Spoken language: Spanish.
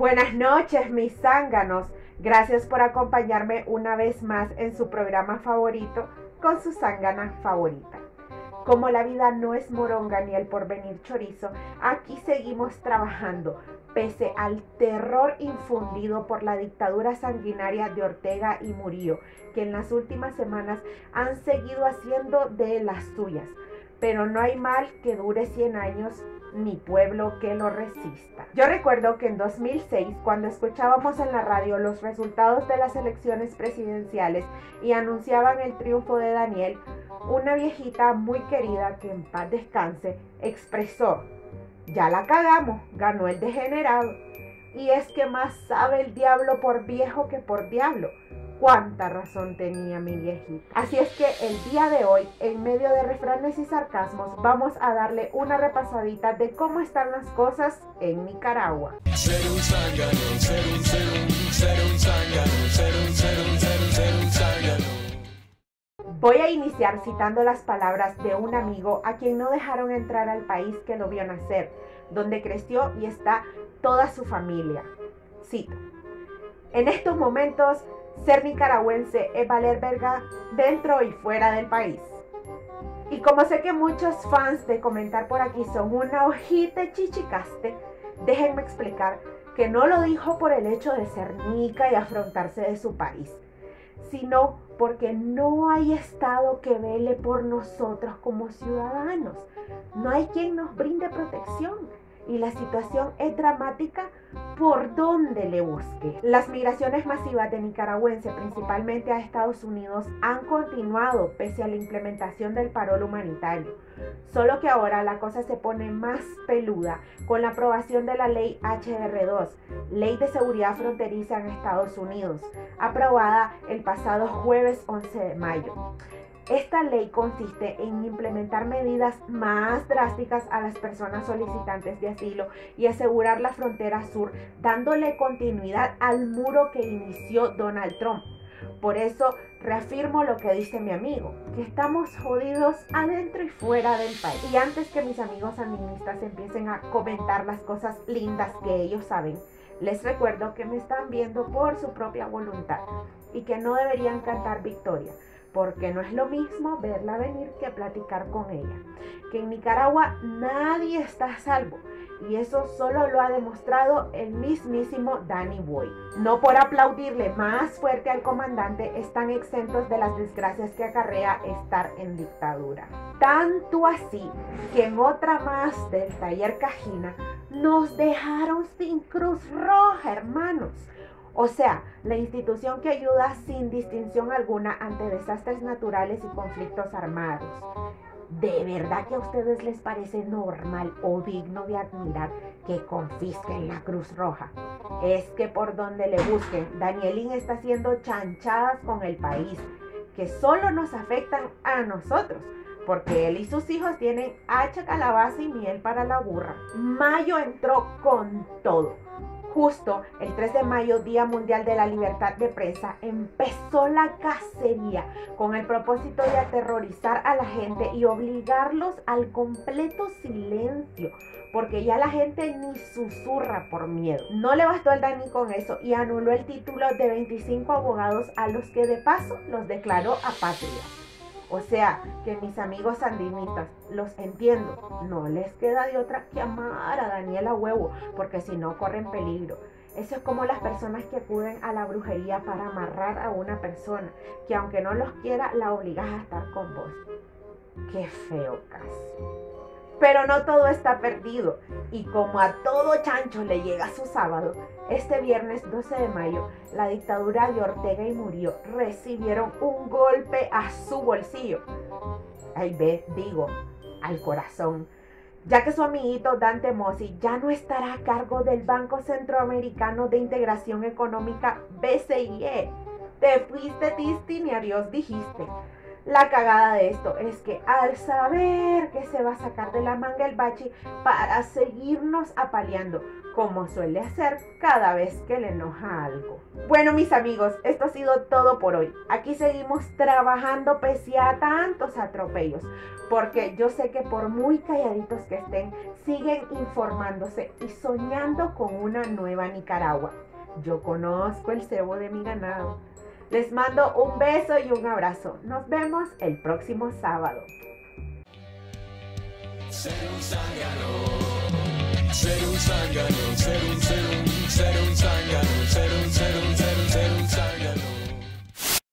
Buenas noches, mis zánganos. Gracias por acompañarme una vez más en su programa favorito con su zángana favorita. Como la vida no es moronga ni el porvenir chorizo, aquí seguimos trabajando, pese al terror infundido por la dictadura sanguinaria de Ortega y Murillo, que en las últimas semanas han seguido haciendo de las suyas. Pero no hay mal que dure 100 años ni pueblo que lo resista. Yo recuerdo que en 2006, cuando escuchábamos en la radio los resultados de las elecciones presidenciales y anunciaban el triunfo de Daniel, una viejita muy querida, que en paz descanse, expresó: "Ya la cagamos, ganó el degenerado". Y es que más sabe el diablo por viejo que por diablo. Cuánta razón tenía mi viejita. Así es que el día de hoy, en medio de refranes y sarcasmos, vamos a darle una repasadita de cómo están las cosas en Nicaragua. Voy a iniciar citando las palabras de un amigo a quien no dejaron entrar al país que lo vio nacer, donde creció y está toda su familia. Cito: "En estos momentos, ser nicaragüense es valer verga dentro y fuera del país". Y como sé que muchos fans de comentar por aquí son una hojita chichicaste, déjenme explicar que no lo dijo por el hecho de ser nica y afrontarse de su país, sino porque no hay estado que vele por nosotros como ciudadanos. No hay quien nos brinde protección. Y la situación es dramática por donde le busque. Las migraciones masivas de nicaragüenses, principalmente a Estados Unidos, han continuado pese a la implementación del parol humanitario. Solo que ahora la cosa se pone más peluda con la aprobación de la ley HR2, Ley de Seguridad Fronteriza en Estados Unidos, aprobada el pasado jueves 11 de mayo. Esta ley consiste en implementar medidas más drásticas a las personas solicitantes de asilo y asegurar la frontera sur, dándole continuidad al muro que inició Donald Trump. Por eso reafirmo lo que dice mi amigo, que estamos jodidos adentro y fuera del país. Y antes que mis amigos sandinistas empiecen a comentar las cosas lindas que ellos saben, les recuerdo que me están viendo por su propia voluntad y que no deberían cantar victoria, porque no es lo mismo verla venir que platicar con ella. Que en Nicaragua nadie está a salvo, y eso solo lo ha demostrado el mismísimo Danny Boy. No por aplaudirle más fuerte al comandante están exentos de las desgracias que acarrea estar en dictadura. Tanto así que en otra más del taller Cajina nos dejaron sin Cruz Roja, hermanos. O sea, la institución que ayuda sin distinción alguna ante desastres naturales y conflictos armados. ¿De verdad que a ustedes les parece normal o digno de admirar que confisquen la Cruz Roja? Es que por donde le busquen, Danielín está haciendo chanchadas con el país, que solo nos afectan a nosotros, porque él y sus hijos tienen hacha, calabaza y miel para la burra. Mayo entró con todo. Justo el 3 de mayo, Día Mundial de la Libertad de Prensa, empezó la cacería con el propósito de aterrorizar a la gente y obligarlos al completo silencio, porque ya la gente ni susurra por miedo. No le bastó el Dani con eso y anuló el título de 25 abogados a los que de paso los declaró apátridas. O sea, que mis amigos sandinistas, los entiendo, no les queda de otra que amar a Daniela huevo, porque si no corren peligro. Eso es como las personas que acuden a la brujería para amarrar a una persona, que aunque no los quiera, la obligas a estar con vos. ¡Qué feo caso! Pero no todo está perdido, y como a todo chancho le llega su sábado, este viernes 12 de mayo, la dictadura de Ortega y Murillo recibieron un golpe a su bolsillo. Ahí ve, digo, al corazón, ya que su amiguito Dante Mossi ya no estará a cargo del Banco Centroamericano de Integración Económica, BCIE. Te fuiste, Tisti, ni adiós dijiste. La cagada de esto es que al saber que se va a sacar de la manga el bachi para seguirnos apaleando, como suele hacer cada vez que le enoja algo. Bueno, mis amigos, esto ha sido todo por hoy. Aquí seguimos trabajando pese a tantos atropellos, porque yo sé que por muy calladitos que estén, siguen informándose y soñando con una nueva Nicaragua. Yo conozco el cebo de mi ganado. Les mando un beso y un abrazo. Nos vemos el próximo sábado. Ser un zángano, ser un zángano, ser un zángano.